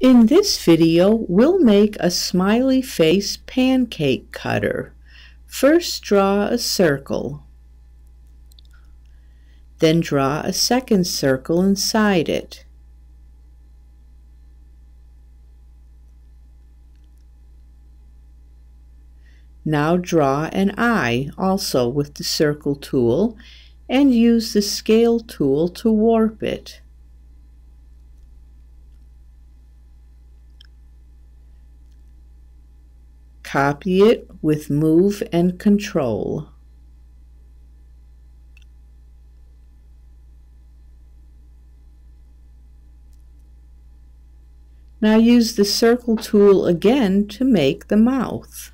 In this video, we'll make a smiley face pancake cutter. First, draw a circle. Then draw a second circle inside it. Now draw an eye, also with the circle tool, and use the scale tool to warp it. Copy it with Move and Control. Now use the circle tool again to make the mouth.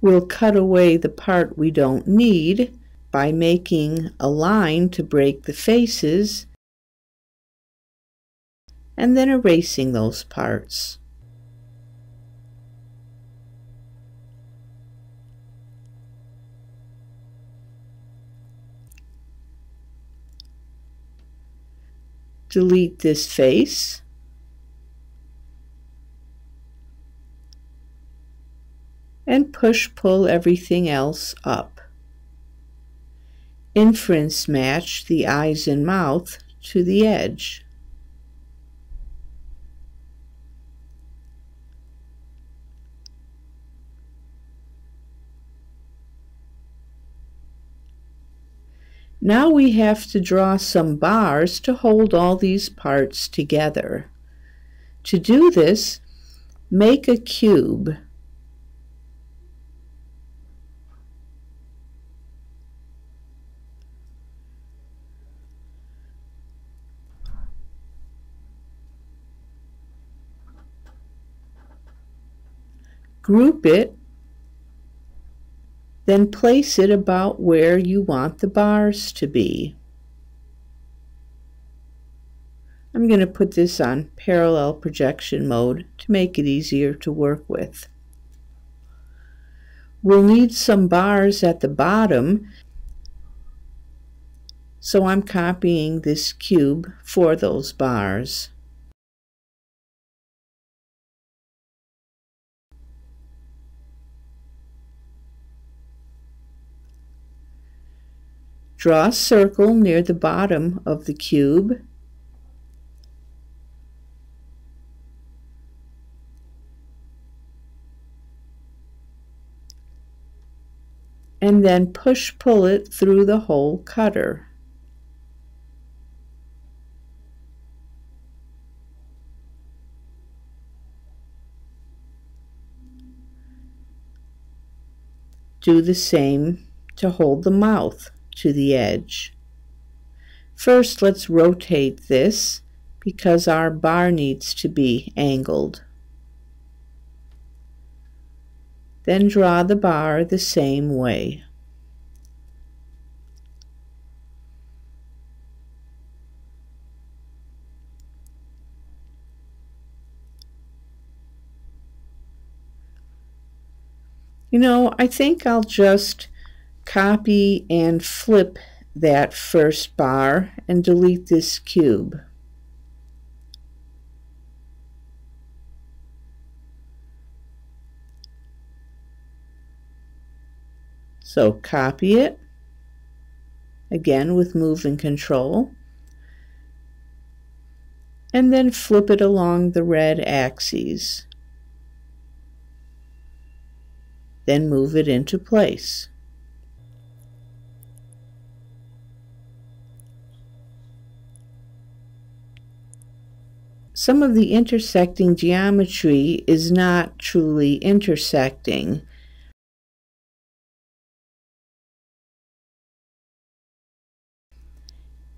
We'll cut away the part we don't need by making a line to break the faces and then erasing those parts. Delete this face. And push-pull everything else up. Inference match the eyes and mouth to the edge. Now we have to draw some bars to hold all these parts together. To do this, make a cube. Group it, then place it about where you want the bars to be. I'm going to put this on parallel projection mode to make it easier to work with. We'll need some bars at the bottom, so I'm copying this cube for those bars. Draw a circle near the bottom of the cube, and then push-pull it through the whole cutter. Do the same to hold the mouth to the edge. First, let's rotate this because our bar needs to be angled. Then draw the bar the same way. You know, I think I'll just copy and flip that first bar and delete this cube. So copy it, again with Move and Control, and then flip it along the red axes. Then move it into place. Some of the intersecting geometry is not truly intersecting.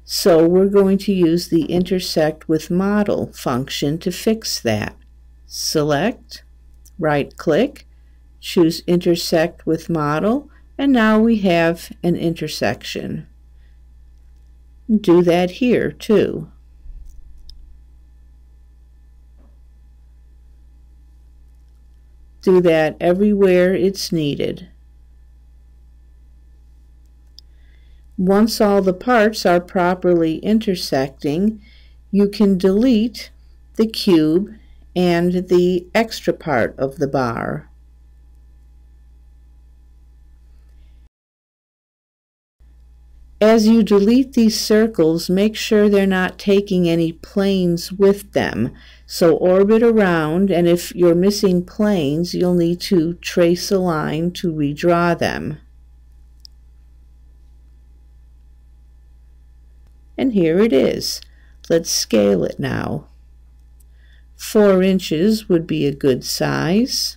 So we're going to use the Intersect with Model function to fix that. Select, right-click, choose Intersect with Model, and now we have an intersection. Do that here too. Do that everywhere it's needed. Once all the parts are properly intersecting, you can delete the cube and the extra part of the bar. As you delete these circles, make sure they're not taking any planes with them. So orbit around, and if you're missing planes, you'll need to trace a line to redraw them. And here it is. Let's scale it now. 4 inches would be a good size.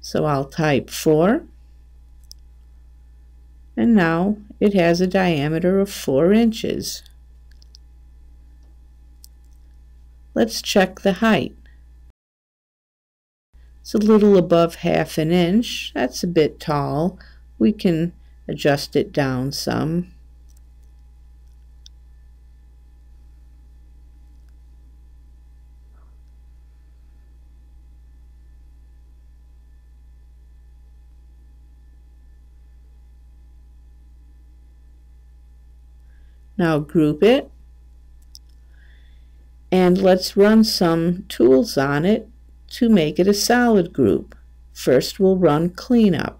So I'll type 4. And now it has a diameter of 4 inches. Let's check the height. It's a little above 1/2 inch. That's a bit tall. We can adjust it down some. Now group it, and let's run some tools on it to make it a solid group. First we'll run cleanup,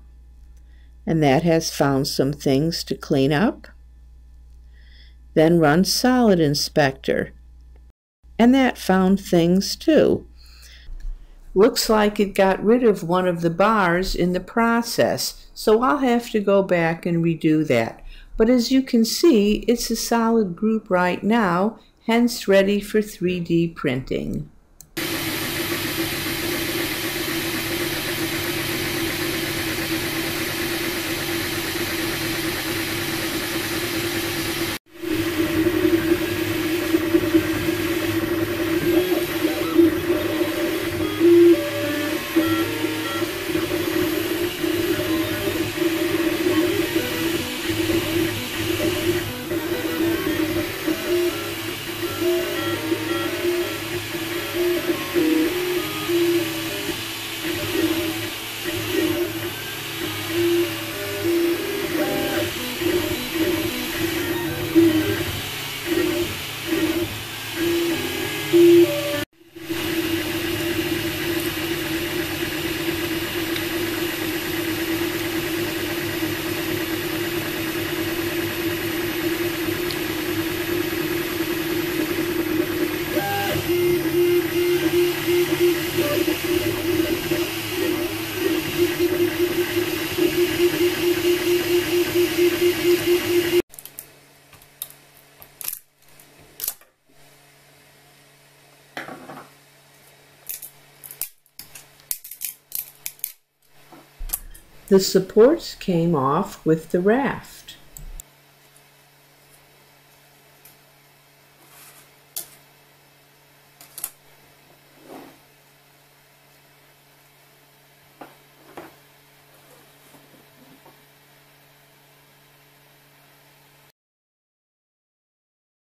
and that has found some things to clean up. Then run solid inspector, and that found things too. Looks like it got rid of one of the bars in the process, so I'll have to go back and redo that. But as you can see, it's a solid group right now, hence ready for 3D printing. The supports came off with the raft.